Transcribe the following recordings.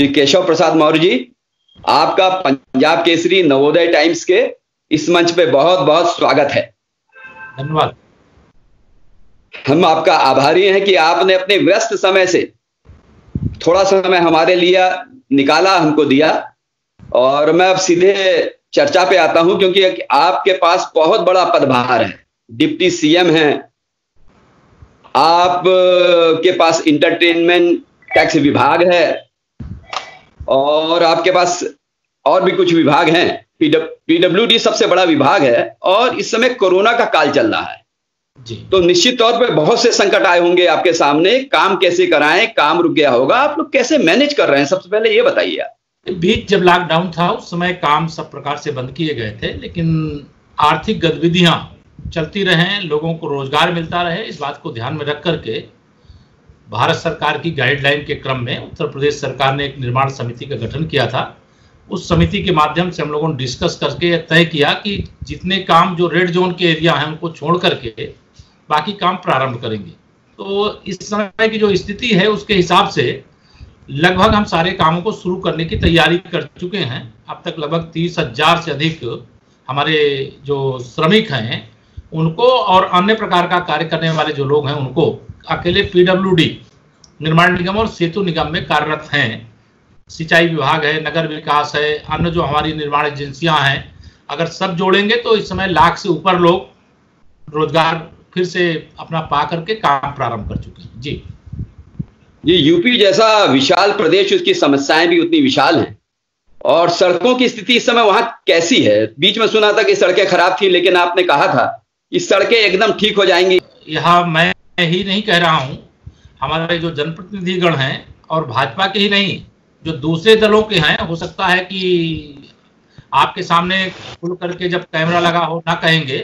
श्री केशव प्रसाद मौर्य जी, आपका पंजाब केसरी नवोदय टाइम्स के इस मंच पे बहुत बहुत स्वागत है। धन्यवाद। हम आपका आभारी हैं कि आपने अपने व्यस्त समय से थोड़ा समय हमारे लिए निकाला, हमको दिया। और मैं अब सीधे चर्चा पे आता हूं, क्योंकि आपके पास बहुत बड़ा पदभार है, डिप्टी सीएम हैं, आप के पास इंटरटेनमेंट टैक्स विभाग है और आपके पास और भी कुछ विभाग हैं। पीडब्ल्यूडी सबसे बड़ा विभाग है और इस समय कोरोना का काल चल रहा है जी। तो निश्चित तौर पर बहुत से संकट आए होंगे आपके सामने। काम कैसे कराएं, काम रुक गया होगा, आप लोग कैसे मैनेज कर रहे हैं, सबसे पहले ये बताइए आप। बीच जब लॉकडाउन था उस समय काम सब प्रकार से बंद किए गए थे, लेकिन आर्थिक गतिविधियां चलती रहें, लोगों को रोजगार मिलता रहे, इस बात को ध्यान में रख करके भारत सरकार की गाइडलाइन के क्रम में उत्तर प्रदेश सरकार ने एक निर्माण समिति का गठन किया था। उस समिति के माध्यम से हम लोगों ने डिस्कस करके तय किया कि जितने काम जो रेड जोन के एरिया हैं उनको छोड़ करके बाकी काम प्रारंभ करेंगे। तो इस समय की जो स्थिति है उसके हिसाब से लगभग हम सारे कामों को शुरू करने की तैयारी कर चुके हैं। अब तक लगभग 30,000 से अधिक हमारे जो श्रमिक हैं उनको और अन्य प्रकार का कार्य करने वाले जो लोग हैं उनको अकेले पीडब्ल्यूडी निर्माण निगम और सेतु निगम में कार्यरत हैं। सिंचाई विभाग है, नगर विकास है, अन्य जो हमारी निर्माण एजेंसियां हैं, अगर सब जोड़ेंगे तो इस समय 1,00,000 से ऊपर लोग रोजगार फिर से अपना पा करके काम प्रारंभ कर चुके हैं। जी जी, यूपी जैसा विशाल प्रदेश, उसकी समस्याएं भी उतनी विशाल हैं। और सड़कों की स्थिति इस समय वहां कैसी है? बीच में सुना था कि सड़कें खराब थी, लेकिन आपने कहा था इस सड़कें एकदम ठीक हो जाएंगी। यहाँ मैं ही नहीं कह रहा हूँ, हमारे जो जनप्रतिनिधिगण हैं और भाजपा के ही नहीं जो दूसरे दलों के हैं, हो सकता है कि आपके सामने खुल करके जब कैमरा लगा हो ना कहेंगे,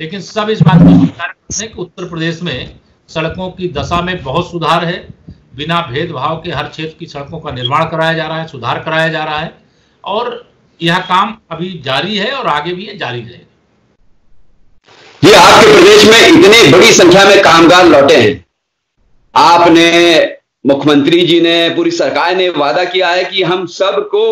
लेकिन सब इस बात को स्वीकार करते हैं कि उत्तर प्रदेश में सड़कों की दशा में बहुत सुधार है। बिना भेदभाव के हर क्षेत्र की सड़कों का निर्माण कराया जा रहा है, सुधार कराया जा रहा है और यह काम अभी जारी है और आगे भी जारी रहेगा। ये आपके प्रदेश में इतनी बड़ी संख्या में कामगार लौटे हैं, आपने, मुख्यमंत्री जी ने, पूरी सरकार ने वादा किया है कि हम सबको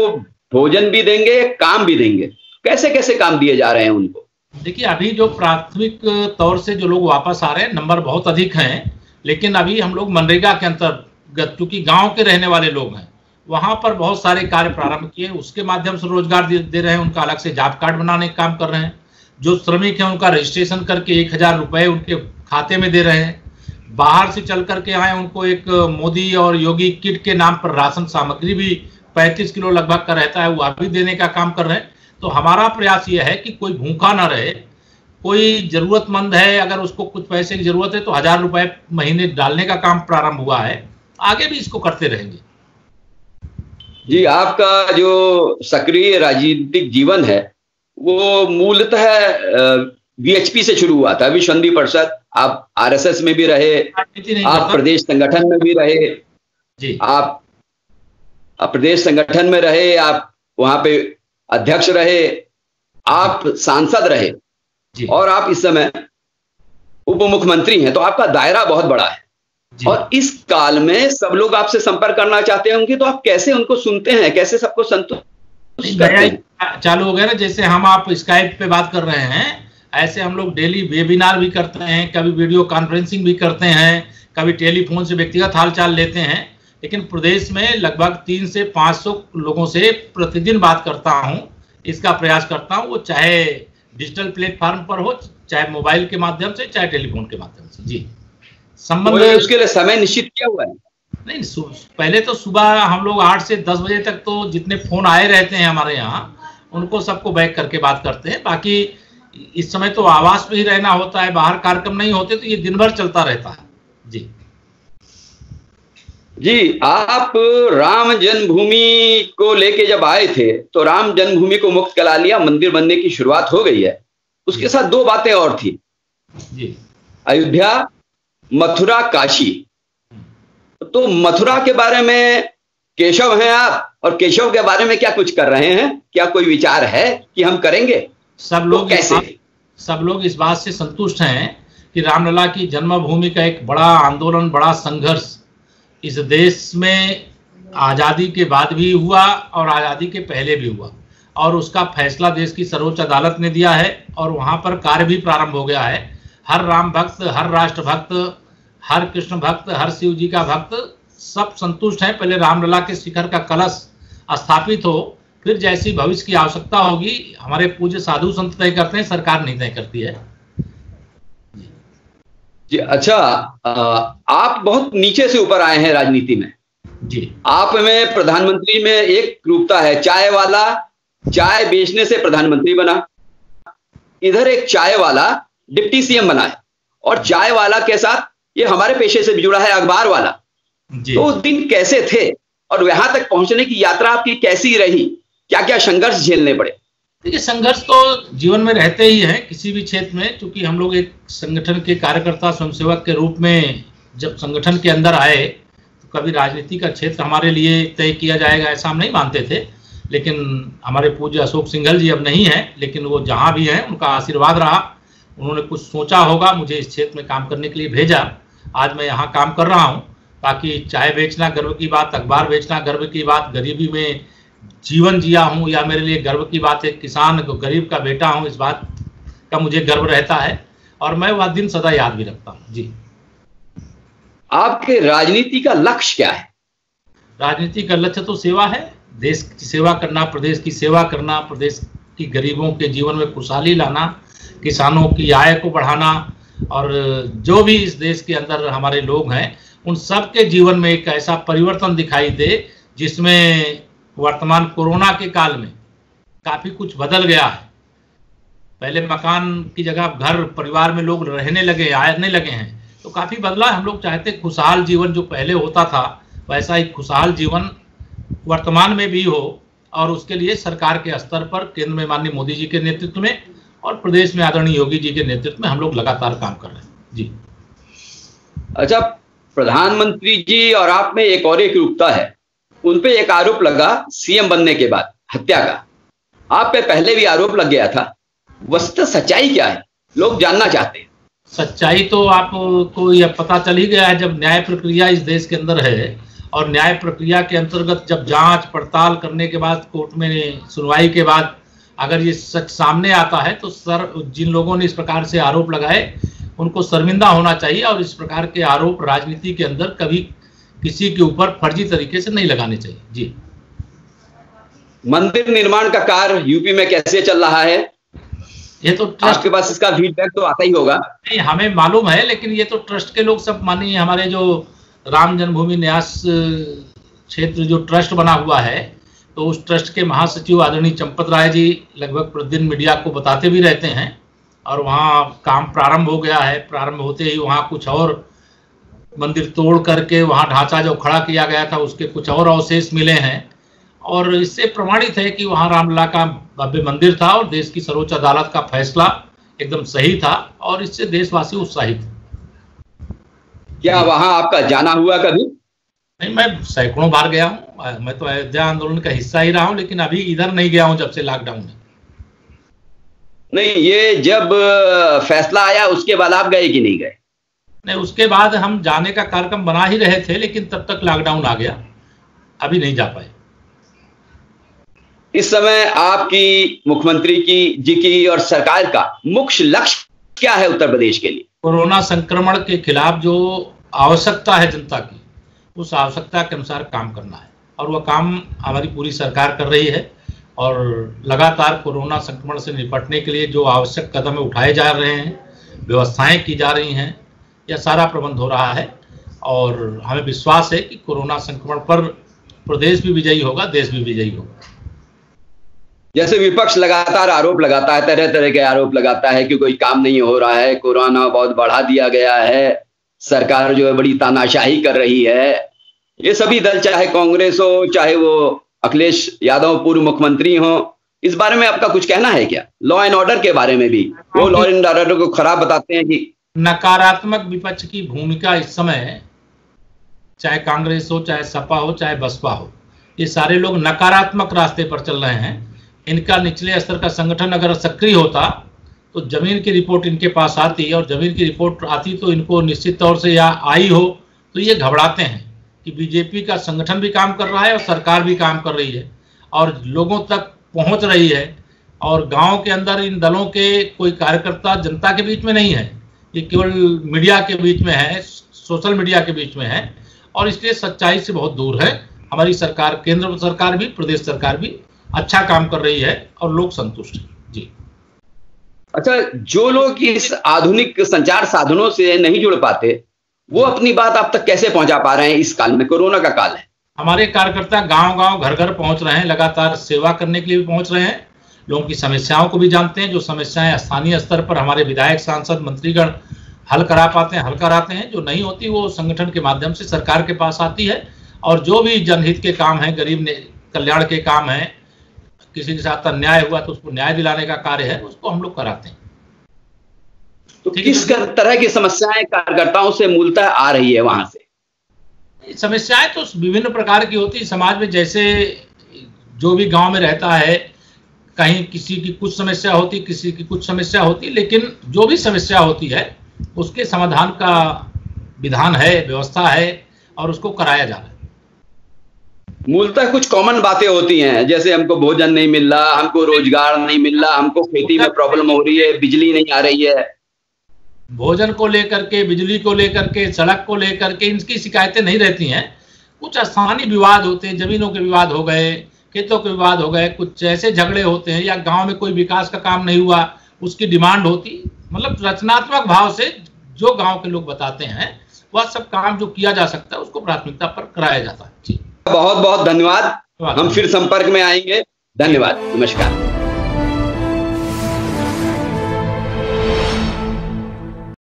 भोजन भी देंगे, काम भी देंगे। कैसे कैसे काम दिए जा रहे हैं उनको? देखिए, अभी जो प्राथमिक तौर से जो लोग वापस आ रहे हैं नंबर बहुत अधिक हैं, लेकिन अभी हम लोग मनरेगा के अंतर्गत, चूंकि गांव के रहने वाले लोग हैं, वहां पर बहुत सारे कार्य प्रारंभ किए, उसके माध्यम से रोजगार दे रहे हैं। उनका अलग से जॉब कार्ड बनाने का काम कर रहे हैं। जो श्रमिक हैं उनका रजिस्ट्रेशन करके 1,000 रुपये उनके खाते में दे रहे हैं। बाहर से चल करके आए उनको एक मोदी और योगी किट के नाम पर राशन सामग्री भी 35 किलो लगभग का रहता है, वह भी देने का काम कर रहे हैं। तो हमारा प्रयास यह है कि कोई भूखा ना रहे, कोई जरूरतमंद है अगर उसको कुछ पैसे की जरूरत है तो 1,000 रुपए महीने डालने का काम प्रारंभ हुआ है, आगे भी इसको करते रहेंगे। जी, आपका जो सक्रिय राजनीतिक जीवन है वो मूलतः वीएचपी से शुरू हुआ था, विश्व हिंदू परिषद। आप आरएसएस में भी रहे, आप प्रदेश संगठन में भी रहे जी, आप प्रदेश संगठन में रहे, आप वहां पे अध्यक्ष रहे, आप सांसद रहे जी। और आप इस समय उप मुख्यमंत्री हैं, तो आपका दायरा बहुत बड़ा है। और इस काल में सब लोग आपसे संपर्क करना चाहते होंगे, तो आप कैसे उनको सुनते हैं, कैसे सबको संतुष्ट करते हैं? चालू हो गया ना, जैसे हम आप स्काइप पे बात कर रहे हैं, ऐसे हम लोग डेली वेबिनार भी करते हैं, कभी वीडियो कॉन्फ्रेंसिंग भी करते हैं, कभी टेलीफोन से व्यक्तिगत हालचाल लेते हैं। लेकिन प्रदेश में लगभग 300 से 500 लोगों से प्रतिदिन बात करता हूं, इसका प्रयास करता हूं, वो चाहे डिजिटल प्लेटफॉर्म पर हो, चाहे मोबाइल के माध्यम से, चाहे टेलीफोन के माध्यम से। जी, संबंध उसके लिए समय निश्चित किया हुआ है? नहीं, पहले तो सुबह हम लोग 8 से 10 बजे तक तो जितने फोन आए रहते हैं हमारे यहाँ, उनको सबको बैक करके बात करते हैं। बाकी इस समय तो आवास में ही रहना होता है, बाहर कार्यक्रम नहीं होते, तो ये दिन भर चलता रहता है। जी जी, आप राम जन्मभूमि को लेके जब आए थे तो राम जन्मभूमि को मुक्त करा लिया, मंदिर बनने की शुरुआत हो गई है। उसके साथ 2 बातें और थी जी, अयोध्या, मथुरा, काशी। तो मथुरा के बारे में केशव हैं आप, और केशव के बारे में क्या कुछ कर रहे हैं? क्या कोई विचार है कि हम करेंगे? सब लोग तो कैसे? सब लोग इस बात से संतुष्ट हैं कि रामलला की जन्मभूमि का एक बड़ा आंदोलन, बड़ा संघर्ष इस देश में आज़ादी के बाद भी हुआ और आज़ादी के पहले भी हुआ, और उसका फैसला देश की सर्वोच्च अदालत ने दिया है और वहाँ पर कार्य भी प्रारंभ हो गया है। हर राम भक्त, हर राष्ट्र भक्त, हर कृष्ण भक्त, हर शिव जी का भक्त सब संतुष्ट हैं। पहले रामलला के शिखर का कलश स्थापित हो, फिर जैसी भविष्य की आवश्यकता होगी हमारे पूज्य साधु संत तय करते हैं, सरकार नहीं तय करती है। जी अच्छा, आप बहुत नीचे से ऊपर आए हैं राजनीति में जी। आप में प्रधानमंत्री में एक रूपता है, चाय वाला चाय बेचने से प्रधानमंत्री बना, इधर एक चाय वाला डिप्टी सीएम बना है, और चाय वाला के साथ ये हमारे पेशे से भी जुड़ा है अखबार वाला जी। तो दिन कैसे थे और यहां तक पहुंचने की यात्रा आपकी कैसी रही, क्या क्या संघर्ष झेलने पड़े? देखिए, संघर्ष तो जीवन में रहते ही हैं किसी भी क्षेत्र में, क्योंकि हम लोग एक संगठन के कार्यकर्ता स्वयंसेवक के रूप में जब संगठन के अंदर आए तो कभी राजनीति का क्षेत्र हमारे लिए तय किया जाएगा ऐसा हम नहीं मानते थे। लेकिन हमारे पूज्य अशोक सिंघल जी अब नहीं हैं, लेकिन वो जहाँ भी हैं उनका आशीर्वाद रहा, उन्होंने कुछ सोचा होगा, मुझे इस क्षेत्र में काम करने के लिए भेजा। आज मैं यहाँ काम कर रहा हूँ। बाकी चाय बेचना गर्व की बात, अखबार बेचना गर्व की बात, गरीबी में जीवन जिया हूँ या मेरे लिए गर्व की बात है, किसान गरीब का बेटा हूँ, इस बात का मुझे गर्व रहता है और मैं वह दिन सदा याद भी रखता हूँ जी। आपके राजनीति का लक्ष्य क्या है? राजनीति का लक्ष्य तो सेवा है, देश की सेवा करना, प्रदेश की सेवा करना, प्रदेश की गरीबों के जीवन में खुशहाली लाना, किसानों की आय को बढ़ाना, और जो भी इस देश के अंदर हमारे लोग हैं उन सब के जीवन में एक ऐसा परिवर्तन दिखाई दे जिसमें वर्तमान कोरोना के काल में काफ़ी कुछ बदल गया है। पहले मकान की जगह घर परिवार में लोग रहने लगे, आने लगे हैं, तो काफ़ी बदला। हम लोग चाहते खुशहाल जीवन जो पहले होता था वैसा ही खुशहाल जीवन वर्तमान में भी हो, और उसके लिए सरकार के स्तर पर केंद्र में माननीय मोदी जी के नेतृत्व में और प्रदेश में आदरणीय योगी जी के नेतृत्व में हम लोग लगातार काम कर रहे हैं जी। अच्छा, प्रधानमंत्री जी और आप में एक और एक रूपता है, उन पे एक आरोप लगा सीएम बनने के बाद हत्या का, आप पे पहले भी आरोप लग गया था, वस्तुतः सच्चाई क्या है लोग जानना चाहते हैं। सच्चाई तो आपको यह पता चल ही गया है, जब न्याय प्रक्रिया इस देश के अंदर है और न्याय प्रक्रिया के अंतर्गत जब जांच पड़ताल करने के बाद कोर्ट में सुनवाई के बाद अगर ये सच सामने आता है तो जिन लोगों ने इस प्रकार से आरोप लगाए उनको शर्मिंदा होना चाहिए, और इस प्रकार के आरोप राजनीति के अंदर कभी किसी के ऊपर फर्जी तरीके से नहीं लगाने चाहिए जी। मंदिर निर्माण का कार्य यूपी में कैसे चल रहा है? ये तो ट्रस्ट के पास इसका फीडबैक तो आता ही होगा। नहीं, हमें मालूम है, लेकिन ये तो ट्रस्ट के लोग सब मानिए, हमारे जो राम जन्मभूमि न्यास क्षेत्र जो ट्रस्ट बना हुआ है तो उस ट्रस्ट के महासचिव आदरणीय चंपत राय जी लगभग प्रतिदिन मीडिया को बताते भी रहते हैं, और वहाँ काम प्रारंभ हो गया है। प्रारंभ होते ही वहाँ कुछ और मंदिर तोड़ करके वहाँ ढांचा जो खड़ा किया गया था उसके कुछ और अवशेष मिले हैं, और इससे प्रमाणित है कि वहाँ रामलला का भव्य मंदिर था और देश की सर्वोच्च अदालत का फैसला एकदम सही था, और इससे देशवासी उत्साहित। क्या वहाँ आपका जाना हुआ कभी? नहीं, मैं सैकड़ों बार गया हूँ, मैं तो अयोध्या आंदोलन का हिस्सा ही रहा हूँ, लेकिन अभी इधर नहीं गया हूँ जब से लॉकडाउन है। नहीं, ये जब फैसला आया उसके बाद आप गए कि नहीं गए? नहीं, उसके बाद हम जाने का कार्यक्रम बना ही रहे थे, लेकिन तब तक लॉकडाउन आ गया, अभी नहीं जा पाए। इस समय आपकी मुख्यमंत्री की जी की और सरकार का मुख्य लक्ष्य क्या है उत्तर प्रदेश के लिए? कोरोना संक्रमण के खिलाफ जो आवश्यकता है जनता की, उस आवश्यकता के अनुसार काम करना है, और वह काम हमारी पूरी सरकार कर रही है, और लगातार कोरोना संक्रमण से निपटने के लिए जो आवश्यक कदम उठाए जा रहे हैं, व्यवस्थाएं की जा रही हैं, यह सारा प्रबंध हो रहा है, और हमें विश्वास है कि कोरोना संक्रमण पर प्रदेश भी विजयी होगा, देश भी विजयी होगा। जैसे विपक्ष लगातार आरोप लगाता है, तरह तरह के आरोप लगाता है कि कोई काम नहीं हो रहा है, कोरोना बहुत बढ़ा दिया गया है, सरकार जो है बड़ी तानाशाही कर रही है, ये सभी दल चाहे कांग्रेस हो चाहे वो अखिलेश यादव पूर्व मुख्यमंत्री हो, इस बारे में आपका कुछ कहना है क्या? लॉ एंड ऑर्डर के बारे में भी वो लॉ एंड ऑर्डर को खराब बताते हैं कि नकारात्मक विपक्ष की भूमिका इस समय, चाहे कांग्रेस हो चाहे सपा हो चाहे बसपा हो, ये सारे लोग नकारात्मक रास्ते पर चल रहे हैं। इनका निचले स्तर का संगठन अगर सक्रिय होता तो जमीन की रिपोर्ट इनके पास आती, और जमीन की रिपोर्ट आती तो इनको निश्चित तौर से या आई हो तो ये घबराते हैं, कि बीजेपी का संगठन भी काम कर रहा है और सरकार भी काम कर रही है और लोगों तक पहुंच रही है और गांव के अंदर इन दलों के कोई कार्यकर्ता जनता के बीच में नहीं है, ये केवल मीडिया के बीच में है, सोशल मीडिया के बीच में है और इसलिए सच्चाई से बहुत दूर है। हमारी सरकार, केंद्र सरकार भी, प्रदेश सरकार भी अच्छा काम कर रही है और लोग संतुष्ट हैं। जी अच्छा, जो लोग इस आधुनिक संचार साधनों से नहीं जुड़ पाते वो अपनी बात आप तक कैसे पहुंचा पा रहे हैं इस काल में? कोरोना का काल है। हमारे कार्यकर्ता गांव-गांव, घर-घर पहुंच रहे हैं, लगातार सेवा करने के लिए भी पहुंच रहे हैं, लोगों की समस्याओं को भी जानते हैं। जो समस्याएं स्थानीय स्तर पर हमारे विधायक, सांसद, मंत्रीगण हल करा पाते हैं, हल कराते हैं। जो नहीं होती वो संगठन के माध्यम से सरकार के पास आती है और जो भी जनहित के काम है, गरीब कल्याण के काम है, किसी के साथ अन्याय हुआ तो उसको न्याय दिलाने का कार्य है, उसको हम लोग कराते हैं। तो किस तरह की समस्याएं कार्यकर्ताओं से मूलतः आ रही है? वहां से समस्याएं तो विभिन्न प्रकार की होती है समाज में, जैसे जो भी गांव में रहता है, कहीं किसी की कुछ समस्या होती, किसी की कुछ समस्या होती, लेकिन जो भी समस्या होती है उसके समाधान का विधान है, व्यवस्था है और उसको कराया जा रहा है। मूलतः कुछ कॉमन बातें होती हैं, जैसे हमको भोजन नहीं मिल रहा, हमको रोजगार नहीं मिल रहा, हमको खेती में प्रॉब्लम हो रही है, बिजली नहीं आ रही है। भोजन को लेकर के, बिजली को लेकर के, सड़क को लेकर के इनकी शिकायतें नहीं रहती हैं। कुछ स्थानीय विवाद होते हैं, जमीनों के विवाद हो गए, खेतों के विवाद हो गए, कुछ ऐसे झगड़े होते हैं या गाँव में कोई विकास का काम नहीं हुआ उसकी डिमांड होती, मतलब रचनात्मक भाव से जो गाँव के लोग बताते हैं वह सब काम जो किया जा सकता है उसको प्राथमिकता पर कराया जाता है। बहुत बहुत धन्यवाद, हम फिर संपर्क में आएंगे। धन्यवाद, नमस्कार।